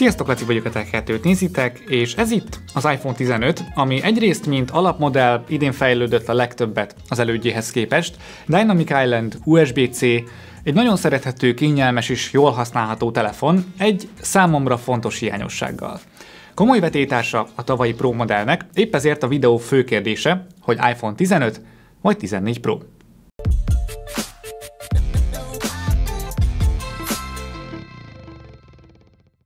Sziasztok, Laci vagyok, a Tech2-t nézitek, és ez itt az iPhone 15, ami egyrészt, mint alapmodell, idén fejlődött a legtöbbet az elődjéhez képest. Dynamic Island, USB-C, egy nagyon szerethető, kényelmes és jól használható telefon, egy számomra fontos hiányossággal. Komoly vetétársa a tavalyi Pro modellnek, épp ezért a videó fő kérdése, hogy iPhone 15 vagy 14 Pro.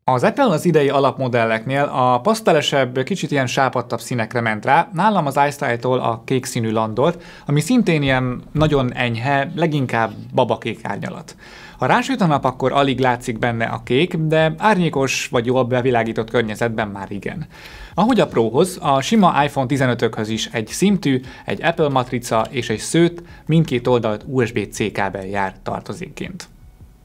Az Apple az idei alapmodelleknél a pasztelesebb, kicsit ilyen sápadtabb színekre ment rá, nálam az iStyle-tól a kék színű Landort, ami szintén ilyen nagyon enyhe, leginkább babakék árnyalat. Ha rásüt a nap, akkor alig látszik benne a kék, de árnyékos vagy jól bevilágított környezetben már igen. Ahogy a Prohoz, a sima iPhone 15-ökhöz is egy szimtű, egy Apple matrica és egy szőtt, mindkét oldalt USB-C kábel jár tartozékként.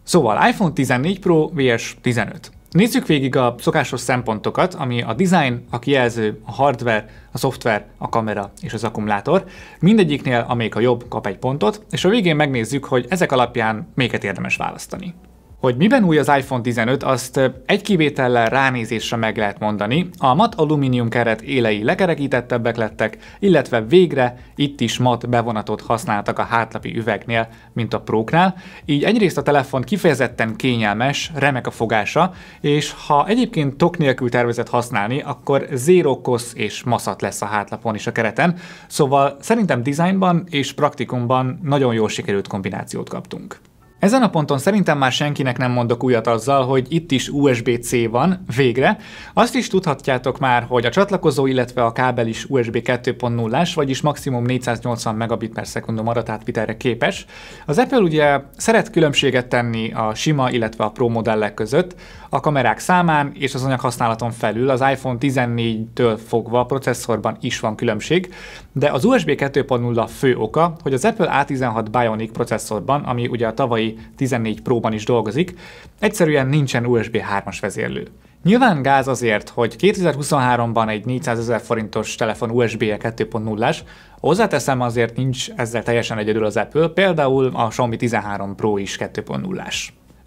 Szóval iPhone 14 Pro vs 15. Nézzük végig a szokásos szempontokat, ami a design, a kijelző, a hardware, a szoftver, a kamera és az akkumulátor. Mindegyiknél, amelyik a jobb, kap egy pontot, és a végén megnézzük, hogy ezek alapján melyiket érdemes választani. Hogy miben új az iPhone 15, azt egy kivétellel ránézésre meg lehet mondani. A mat alumínium keret élei lekerekítettebbek lettek, illetve végre itt is mat bevonatot használtak a hátlapi üvegnél, mint a Pro-knál. Így egyrészt a telefon kifejezetten kényelmes, remek a fogása, és ha egyébként tok nélkül tervezett használni, akkor zéró kosz és maszat lesz a hátlapon és a kereten, szóval szerintem designban és praktikumban nagyon jól sikerült kombinációt kaptunk. Ezen a ponton szerintem már senkinek nem mondok újat azzal, hogy itt is USB-C van, végre. Azt is tudhatjátok már, hogy a csatlakozó, illetve a kábel is USB 2.0-ás, vagyis maximum 480 Mbps adat átvitelre képes. Az Apple ugye szeret különbséget tenni a sima, illetve a Pro modellek között, a kamerák számán és az anyaghasználaton felül, az iPhone 14-től fogva a processzorban is van különbség, de az USB 2.0 fő oka, hogy az Apple A16 Bionic processzorban, ami ugye a tavalyi 14 Pro-ban is dolgozik, egyszerűen nincsen USB 3-as vezérlő. Nyilván gáz azért, hogy 2023-ban egy 400 000 forintos telefon USB-e 2.0-as, hozzáteszem azért nincs ezzel teljesen egyedül az Apple, például a Xiaomi 13 Pro is 2.0-as.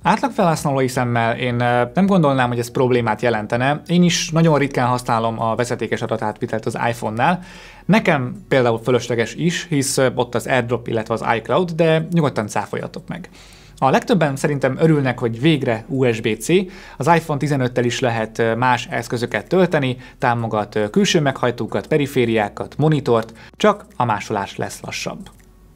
Átlagfelhasználói szemmel én nem gondolnám, hogy ez problémát jelentene, én is nagyon ritkán használom a vezetékes adatátvitelt az iPhone-nál, nekem például fölösleges is, hisz ott az AirDrop, illetve az iCloud, de nyugodtan cáfoljatok meg. A legtöbben szerintem örülnek, hogy végre USB-C, az iPhone 15-tel is lehet más eszközöket tölteni, támogat külső meghajtókat, perifériákat, monitort, csak a másolás lesz lassabb.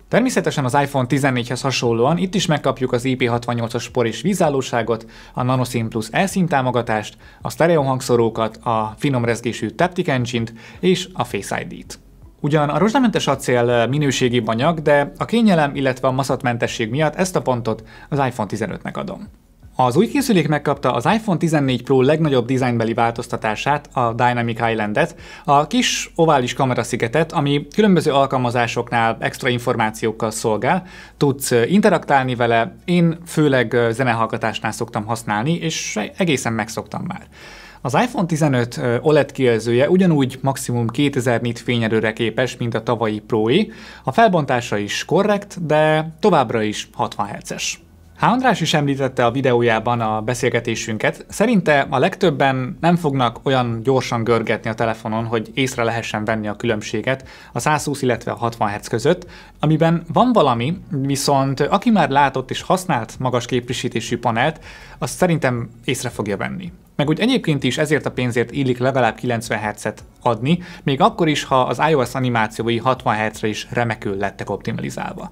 Természetesen az iPhone 14-hez hasonlóan itt is megkapjuk az IP68-as por és vízállóságot, a NanoSIM plusz eSIM támogatást, a sztereó hangszorókat, a finom rezgésű Taptic Engine-t és a Face ID-t. Ugyan a rozsdamentes acél minőségibb anyag, de a kényelem, illetve a maszatmentesség miatt ezt a pontot az iPhone 15-nek adom. Az új készülék megkapta az iPhone 14 Pro legnagyobb dizájnbeli változtatását, a Dynamic Islandet, a kis ovális kameraszigetet, ami különböző alkalmazásoknál extra információkkal szolgál, tudsz interaktálni vele, én főleg zenehallgatásnál szoktam használni, és egészen megszoktam már. Az iPhone 15 OLED kijelzője ugyanúgy maximum 2000 nit fényerőre képes, mint a tavalyi Pro-é, a felbontása is korrekt, de továbbra is 60 Hz-es. H. András is említette a videójában a beszélgetésünket, szerinte a legtöbben nem fognak olyan gyorsan görgetni a telefonon, hogy észre lehessen venni a különbséget a 120, illetve a 60 Hz között, amiben van valami, viszont aki már látott és használt magas képfrissítésű panelt, azt szerintem észre fogja venni. Meg úgy egyébként is ezért a pénzért illik legalább 90 Hz-et adni, még akkor is, ha az iOS animációi 60 Hz-re is remekül lettek optimalizálva.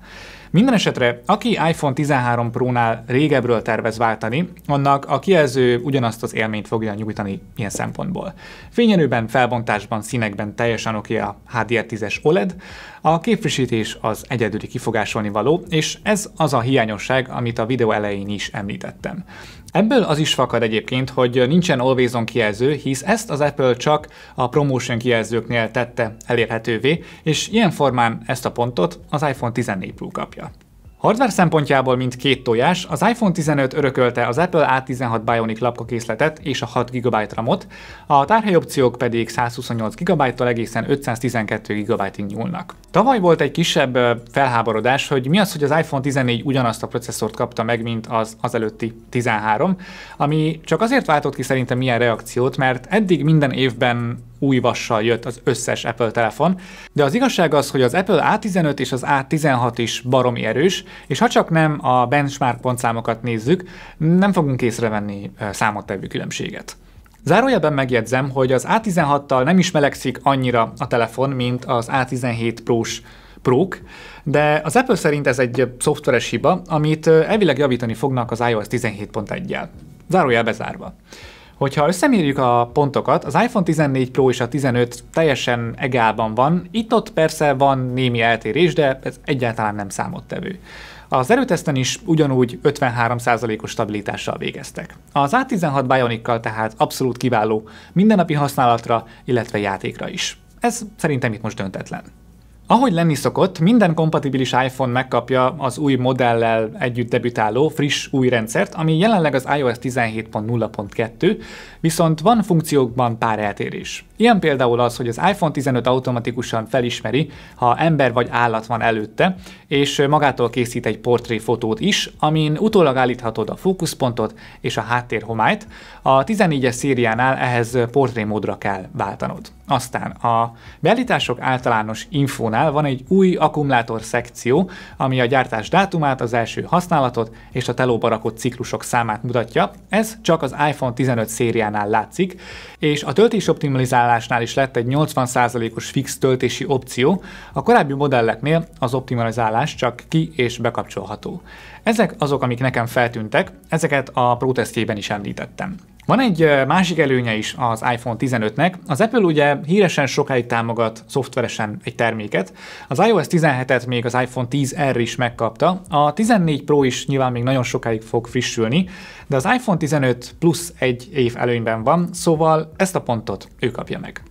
Minden esetre, aki iPhone 13 Pro-nál régebbről tervez váltani, annak a kijelző ugyanazt az élményt fogja nyújtani ilyen szempontból. Fényerőben, felbontásban, színekben teljesen oké a HDR10-es OLED, a képfrissítés az egyedüli kifogásolni való, és ez az a hiányosság, amit a videó elején is említettem. Ebből az is fakad egyébként, hogy nincsen Always On kijelző, hisz ezt az Apple csak a Promotion kijelzőknél tette elérhetővé, és ilyen formán ezt a pontot az iPhone 14 Pro kapja. Hardware szempontjából mint két tojás, az iPhone 15 örökölte az Apple A16 Bionic lapkakészletet és a 6 GB RAM-ot, a tárhelyopciók pedig 128 GB-tól egészen 512 GB-ig nyúlnak. Tavaly volt egy kisebb felháborodás, hogy mi az, hogy az iPhone 14 ugyanazt a processzort kapta meg, mint az azelőtti 13, ami csak azért váltott ki szerintem ilyen reakciót, mert eddig minden évben új vassal jött az összes Apple telefon, de az igazság az, hogy az Apple A15 és az A16 is baromi erős, és ha csak nem a benchmark pontszámokat nézzük, nem fogunk észrevenni számottevő különbséget. Zárójelben megjegyzem, hogy az A16-tal nem is melegszik annyira a telefon, mint az A17 Pro-s Pro-k, de az Apple szerint ez egy szoftveres hiba, amit elvileg javítani fognak az iOS 17.1-jel. Zárójel bezárva. Hogyha összemérjük a pontokat, az iPhone 14 Pro és a 15 teljesen egálban van, itt-ott persze van némi eltérés, de ez egyáltalán nem számottevő. Az erőteszten is ugyanúgy 53%-os stabilitással végeztek. Az A16 Bionic-kal tehát abszolút kiváló mindennapi használatra, illetve játékra is. Ez szerintem itt most döntetlen. Ahogy lenni szokott, minden kompatibilis iPhone megkapja az új modellel együtt debütáló, friss új rendszert, ami jelenleg az iOS 17.0.2, viszont van funkciókban pár eltérés. Ilyen például az, hogy az iPhone 15 automatikusan felismeri, ha ember vagy állat van előtte, és magától készít egy portréfotót is, amin utólag állíthatod a fókuszpontot és a háttérhomályt. A 14-es szériánál ehhez portrémódra kell váltanod. Aztán a beállítások általános infónál van egy új akkumulátor szekció, ami a gyártás dátumát, az első használatot és a telóba rakott ciklusok számát mutatja. Ez csak az iPhone 15 szériánál látszik, és a töltés optimalizálásnál is lett egy 80%-os fix töltési opció, a korábbi modelleknél az optimalizálás csak ki- és bekapcsolható. Ezek azok, amik nekem feltűntek, ezeket a Pro tesztjében is említettem. Van egy másik előnye is az iPhone 15-nek. Az Apple ugye híresen sokáig támogat szoftveresen egy terméket. Az iOS 17-et még az iPhone XR is megkapta. A 14 Pro is nyilván még nagyon sokáig fog frissülni, de az iPhone 15 plusz egy év előnyben van, szóval ezt a pontot ő kapja meg.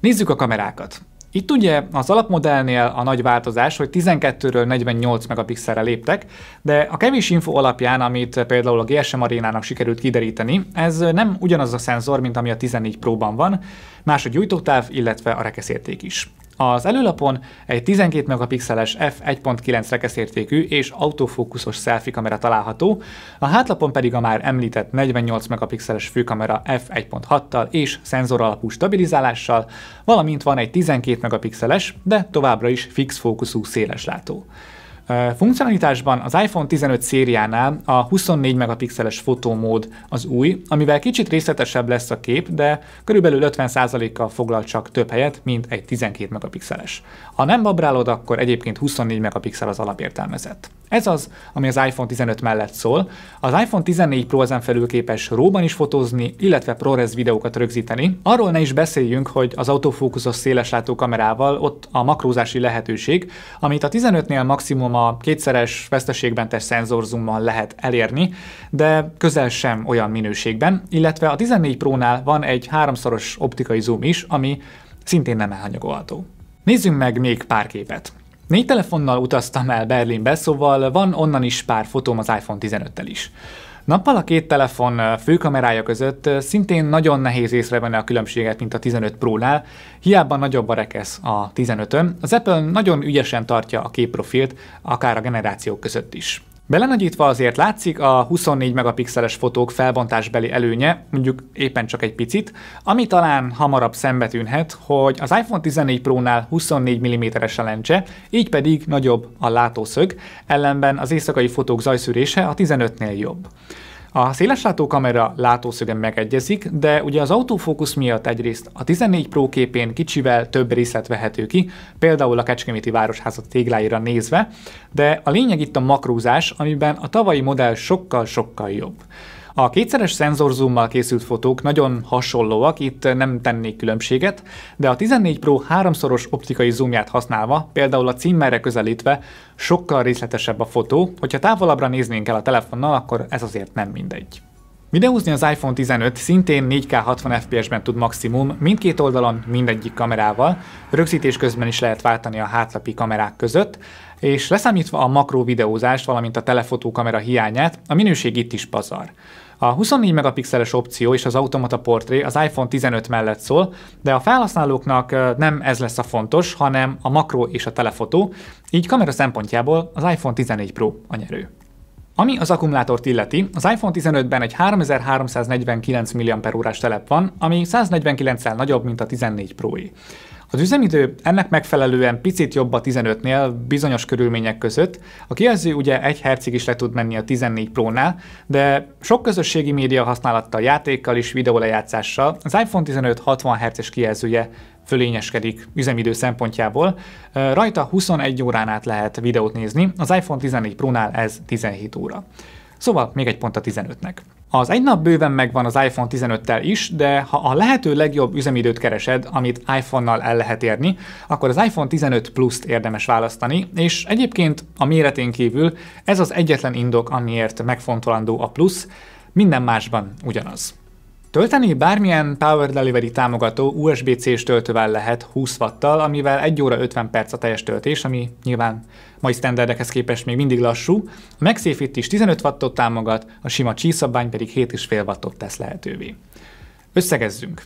Nézzük a kamerákat. Itt ugye az alapmodellnél a nagy változás, hogy 12-ről 48 megapixelre léptek, de a kevés info alapján, amit például a GSM Arénának sikerült kideríteni, ez nem ugyanaz a szenzor, mint ami a 14 Pro-ban van, más a gyújtótáv, illetve a rekeszérték is. Az előlapon egy 12 megapixeles f1.9 rekeszértékű és autofókuszos selfie kamera található, a hátlapon pedig a már említett 48 megapixeles főkamera f1.6-tal és szenzoralapú stabilizálással, valamint van egy 12 megapixeles, de továbbra is fix fókuszú széleslátó. Funkcionalitásban az iPhone 15 szériánál a 24 megapixeles fotómód az új, amivel kicsit részletesebb lesz a kép, de körülbelül 50%-kal foglal csak több helyet, mint egy 12 megapixeles. Ha nem babrálod, akkor egyébként 24 megapixel az alapértelmezett. Ez az, ami az iPhone 15 mellett szól. Az iPhone 14 Pro ezen felül képes RAW-ban is fotózni, illetve ProRes videókat rögzíteni. Arról ne is beszéljünk, hogy az autofókuszos széleslátó kamerával ott a makrózási lehetőség, amit a 15-nél maximum a kétszeres veszteségmentes szenzorzummal lehet elérni, de közel sem olyan minőségben, illetve a 14 Pro-nál van egy 3-szoros optikai zoom is, ami szintén nem elhanyagolható. Nézzünk meg még pár képet. 4 telefonnal utaztam el Berlinbe, szóval van onnan is pár fotóm az iPhone 15-tel is. Nappal a két telefon főkamerája között szintén nagyon nehéz észrevenni a különbséget, mint a 15 Pro-nál, hiába nagyobb a rekesz a 15-ön. Az Apple nagyon ügyesen tartja a képprofilt, akár a generációk között is. Belenagyítva azért látszik a 24 megapixeles fotók felbontásbeli előnye, mondjuk éppen csak egy picit, ami talán hamarabb szembetűnhet, hogy az iPhone 14 Pro-nál 24 mm-es a lencse, így pedig nagyobb a látószög, ellenben az éjszakai fotók zajszűrése a 15-nél jobb. A széleslátó kamera látószöge megegyezik, de ugye az autofókusz miatt egyrészt a 14 Pro képén kicsivel több részlet vehető ki, például a Kecskeméti Városháza tégláira nézve, de a lényeg itt a makrózás, amiben a tavalyi modell sokkal-sokkal jobb. A kétszeres szenzorzummal készült fotók nagyon hasonlóak, itt nem tennék különbséget, de a 14 Pro 3-szoros optikai zoomját használva, például a címmerre közelítve, sokkal részletesebb a fotó, hogyha távolabbra néznénk el a telefonnal, akkor ez azért nem mindegy. Videózni az iPhone 15 szintén 4K 60 fps-ben tud maximum, mindkét oldalon, mindegyik kamerával, rögzítés közben is lehet váltani a hátlapi kamerák között, és leszámítva a makró videózást, valamint a telefotókamera hiányát, a minőség itt is pazar. A 24 megapixeles opció és az automata portré az iPhone 15 mellett szól, de a felhasználóknak nem ez lesz a fontos, hanem a makró és a telefotó, így kamera szempontjából az iPhone 14 Pro a nyerő. Ami az akkumulátort illeti, az iPhone 15-ben egy 3349 mAh telep van, ami 149-szel nagyobb, mint a 14 Pro-é. Az üzemidő ennek megfelelően picit jobb a 15-nél bizonyos körülmények között, a kijelző ugye 1 Hz-ig is le tud menni a 14 Pro-nál, de sok közösségi média használattal, játékkal és videólejátszással az iPhone 15 60 Hz-es kijelzője fölényeskedik üzemidő szempontjából, rajta 21 órán át lehet videót nézni, az iPhone 14 Pro-nál ez 17 óra. Szóval még egy pont a 15-nek. Az egy nap bőven megvan az iPhone 15-tel is, de ha a lehető legjobb üzemidőt keresed, amit iPhone-nal el lehet érni, akkor az iPhone 15 Plus-t érdemes választani, és egyébként a méretén kívül ez az egyetlen indok, amiért megfontolandó a Plus, minden másban ugyanaz. Tölteni bármilyen Power Delivery támogató USB-C-s töltővel lehet 20 wattal, amivel 1 óra 50 perc a teljes töltés, ami nyilván mai standardekhez képest még mindig lassú. A MagSafe itt is 15 wattot támogat, a sima csíszabvány pedig 7,5 wattot tesz lehetővé. Összegezzünk.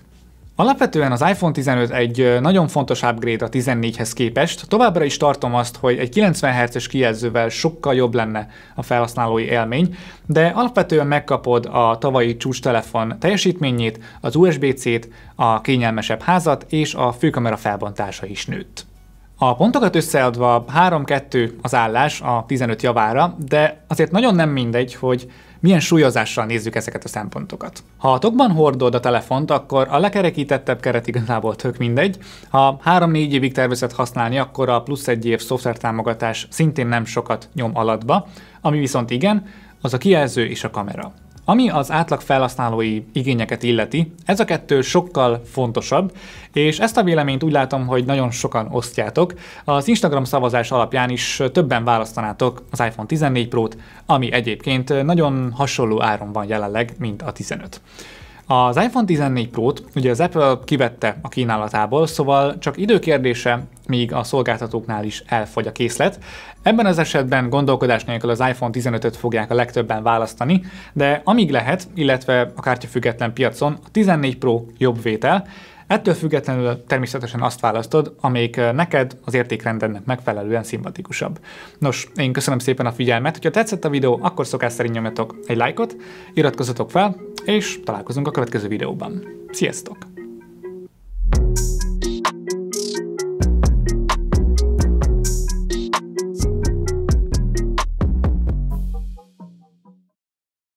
Alapvetően az iPhone 15 egy nagyon fontos upgrade a 14-hez képest, továbbra is tartom azt, hogy egy 90 Hz-es kijelzővel sokkal jobb lenne a felhasználói élmény, de alapvetően megkapod a tavalyi csúcstelefon teljesítményét, az USB-C-t, a kényelmesebb házat és a főkamera felbontása is nőtt. A pontokat összeadva 3-2 az állás a 15 javára, de azért nagyon nem mindegy, hogy milyen súlyozással nézzük ezeket a szempontokat. Ha a tokban hordod a telefont, akkor a lekerekítettebb keret igazából tök mindegy. Ha 3-4 évig tervezed használni, akkor a plusz 1 év szoftvertámogatás szintén nem sokat nyom alatba, ami viszont igen, az a kijelző és a kamera. Ami az átlag felhasználói igényeket illeti, ez a kettő sokkal fontosabb, és ezt a véleményt úgy látom, hogy nagyon sokan osztjátok. Az Instagram szavazás alapján is többen választanátok az iPhone 14 Pro-t, ami egyébként nagyon hasonló áron van jelenleg, mint a 15. Az iPhone 14 Pro-t ugye az Apple kivette a kínálatából, szóval csak időkérdése, míg a szolgáltatóknál is elfogy a készlet. Ebben az esetben gondolkodás nélkül az iPhone 15-öt fogják a legtöbben választani, de amíg lehet, illetve a kártyafüggetlen piacon a 14 Pro jobb vétel, ettől függetlenül természetesen azt választod, amelyik neked az értékrendednek megfelelően szimpatikusabb. Nos, én köszönöm szépen a figyelmet, hogyha tetszett a videó, akkor szokás szerint nyomjatok egy lájkot, iratkozzatok fel, és találkozunk a következő videóban. Sziasztok!